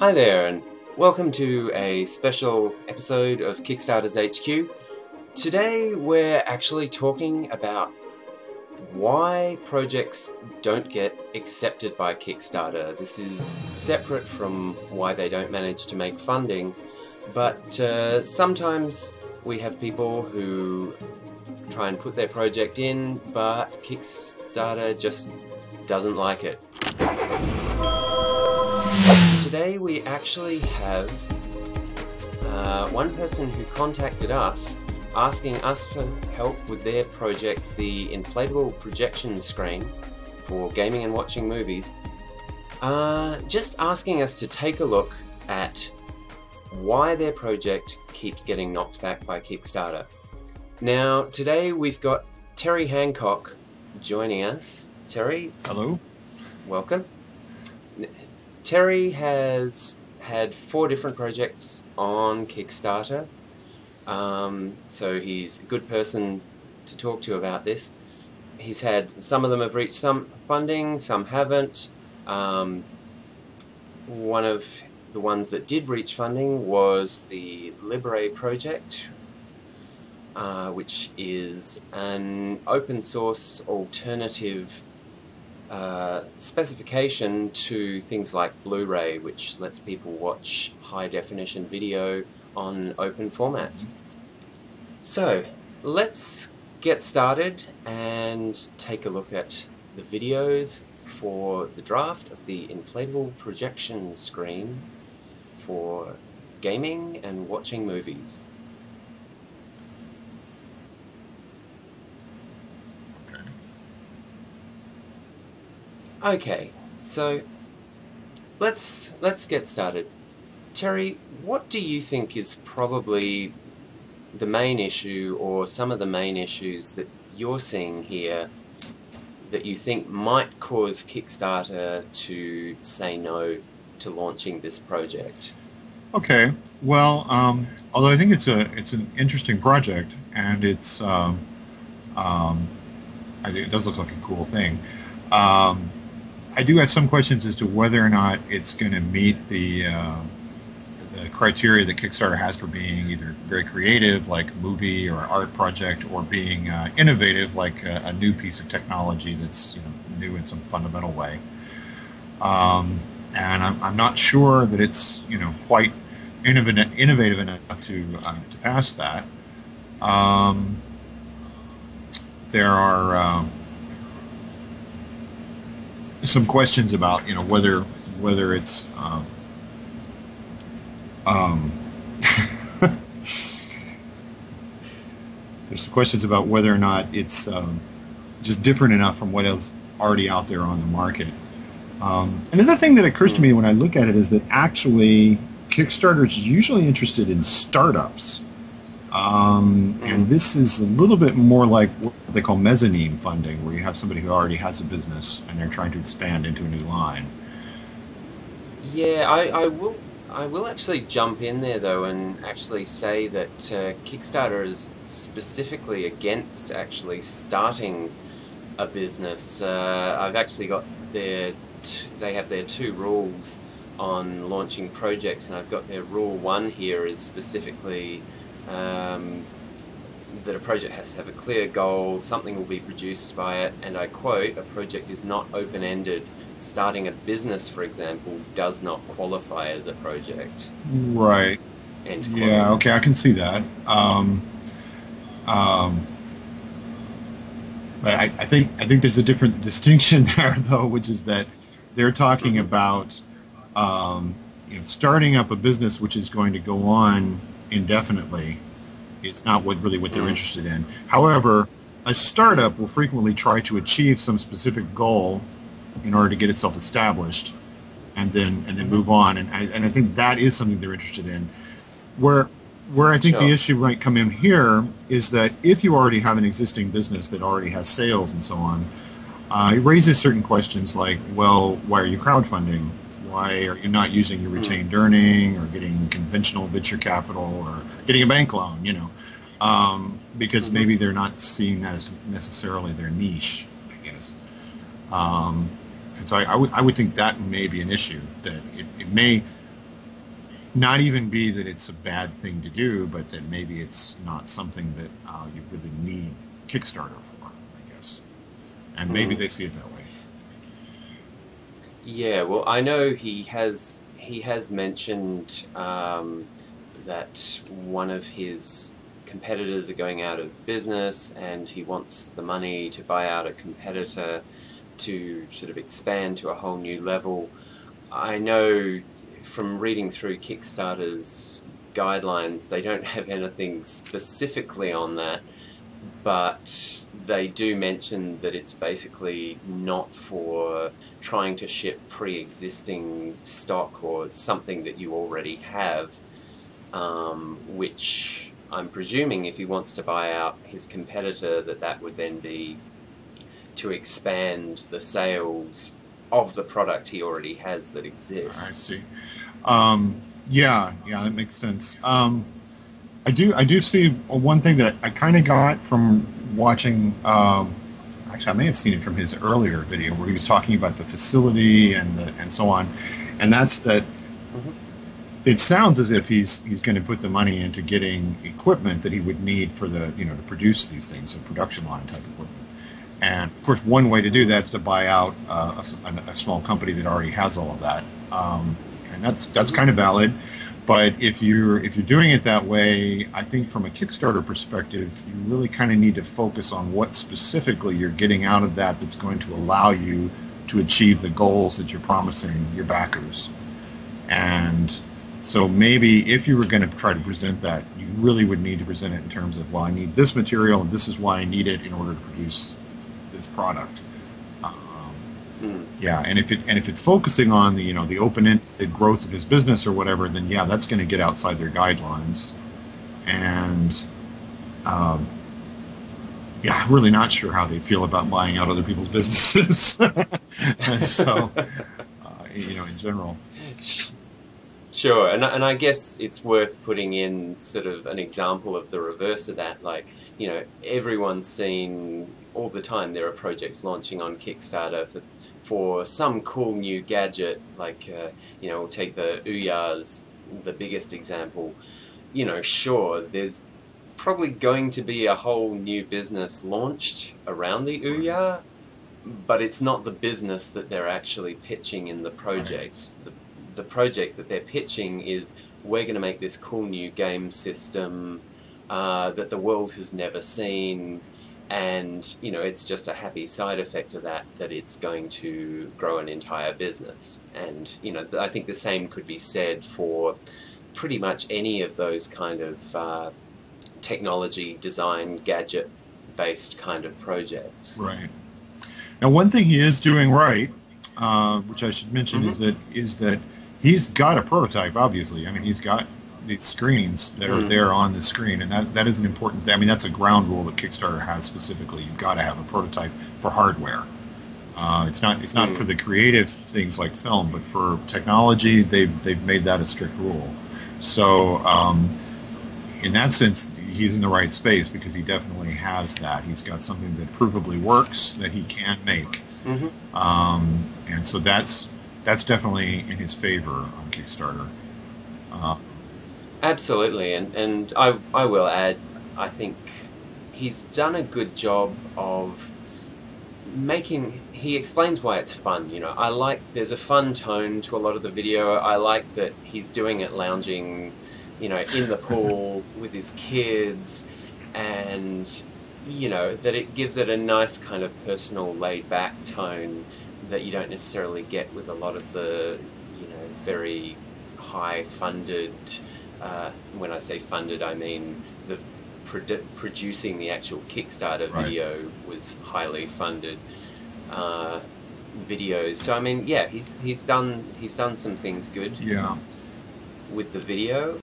Hi there, and welcome to a special episode of Kickstarter's HQ. Today we're actually talking about why projects don't get accepted by Kickstarter. This is separate from why they don't manage to make funding, but sometimes we have people who try and put their project in, but Kickstarter just doesn't like it. Today we actually have one person who contacted us asking us for help with their project, the inflatable projection screen for gaming and watching movies, just asking us to take a look at why their project keeps getting knocked back by Kickstarter. Now today we've got Terry Hancock joining us. Terry. Hello. Welcome. Terry has had 4 different projects on Kickstarter, so he's a good person to talk to about this. He's had, some of them have reached some funding, some haven't. One of the ones that did reach funding was the LibRay project, which is an open source alternative specification to things like Blu-ray, which lets people watch high-definition video on open formats. So let's get started and take a look at the videos for the draft of the inflatable projection screen for gaming and watching movies. Okay, so let's get started. Terry, what do you think is probably the main issue, or some of the main issues that you're seeing here that you think might cause Kickstarter to say no to launching this project? Okay, well, although I think it's an interesting project, and it's I think it does look like a cool thing. I do have some questions as to whether or not it's going to meet the criteria that Kickstarter has for being either very creative, like movie or art project, or being innovative, like a new piece of technology that's, you know, new in some fundamental way. And I'm not sure that it's, you know, quite innovative enough to pass that. There are some questions about, you know, whether it's there's some questions about whether or not it's just different enough from what else already out there on the market. Another thing that occurs to me when I look at it is that actually Kickstarter is usually interested in startups, and this is a little bit more like what they call mezzanine funding, where you have somebody who already has a business and they're trying to expand into a new line. Yeah, I will actually jump in there though and actually say that Kickstarter is specifically against actually starting a business. I've actually got they have their 2 rules on launching projects, and I've got their rule 1 here is specifically that a project has to have a clear goal, something will be produced by it, and I quote, "A project is not open-ended. Starting a business, for example, does not qualify as a project." Right. End quote. Yeah, okay, I can see that. But I think there's a different distinction there, though, which is that they're talking about you know, starting up a business which is going to go on indefinitely. It's not really what they're interested in. However, a startup will frequently try to achieve some specific goal in order to get itself established, and then move on. And I think that is something they're interested in. Where I think the issue might come in here is that if you already have an existing business that already has sales and so on, it raises certain questions like, well, why are you crowdfunding? Why are you not using your retained earning, or getting conventional venture capital, or getting a bank loan, you know? Because maybe they're not seeing that as necessarily their niche, I guess. And so I would think that may be an issue, that it may Not even be that it's a bad thing to do, but that maybe it's not something that you really need Kickstarter for, I guess. And maybe they see it that way. Yeah, well, I know he has mentioned that one of his competitors are going out of business, and he wants the money to buy out a competitor to sort of expand to a whole new level. I know from reading through Kickstarter's guidelines, they don't have anything specifically on that, but they do mention that it's basically not for trying to ship pre-existing stock or something that you already have, which I'm presuming if he wants to buy out his competitor, that would then be to expand the sales of the product he already has that exists. I see. Yeah, that makes sense. I do see one thing that I kind of got from watching. Actually, I may have seen it from his earlier video where he was talking about the facility and so on, and that's that. It sounds as if he's going to put the money into getting equipment that he would need for the to produce these things, so production line type equipment. And of course, one way to do that is to buy out a small company that already has all of that, and that's kind of valid. But if you're doing it that way, I think from a Kickstarter perspective, you really kind of need to focus on what specifically you're getting out of that that's going to allow you to achieve the goals that you're promising your backers. And so maybe if you were going to try to present that, you really would need to present it in terms of, well, I need this material, and this is why I need it in order to produce this product. Yeah, and if it's focusing on the the open-ended growth of his business or whatever, then yeah, that's going to get outside their guidelines. And yeah, I'm really not sure how they feel about buying out other people's businesses. So in general. Sure, and I guess it's worth putting in sort of an example of the reverse of that, like, everyone's seen all the time there are projects launching on Kickstarter for some cool new gadget, like, we'll take the Ouya's, the biggest example. Sure, there's probably going to be a whole new business launched around the Ouya, but it's not the business that they're actually pitching in the project. The project that they're pitching is, we're going to make this cool new game system that the world has never seen, and it's just a happy side effect of that it's going to grow an entire business. And I think the same could be said for pretty much any of those kind of technology, design, gadget based kind of projects. Right. Now, one thing he is doing right, which I should mention, is that he's got a prototype, obviously. I mean, he's got these screens that are there on the screen, and that is an important thing. I mean, that's a ground rule that Kickstarter has specifically. You've got to have a prototype for hardware. It's not for the creative things like film, but for technology, they've made that a strict rule. So in that sense, he's in the right space, because he definitely has that. He's got something that provably works that he can make. And so that's definitely in his favor on Kickstarter. Absolutely, and I will add, I think he's done a good job of making, he explains why it's fun. There's a fun tone to a lot of the video. I like that he's doing it lounging, in the pool with his kids, and that it gives it a nice kind of personal laid-back tone that you don't necessarily get with a lot of the, very high-funded, when I say funded, I mean the producing the actual Kickstarter video was highly funded videos. So I mean, yeah, he's done some things good with the video.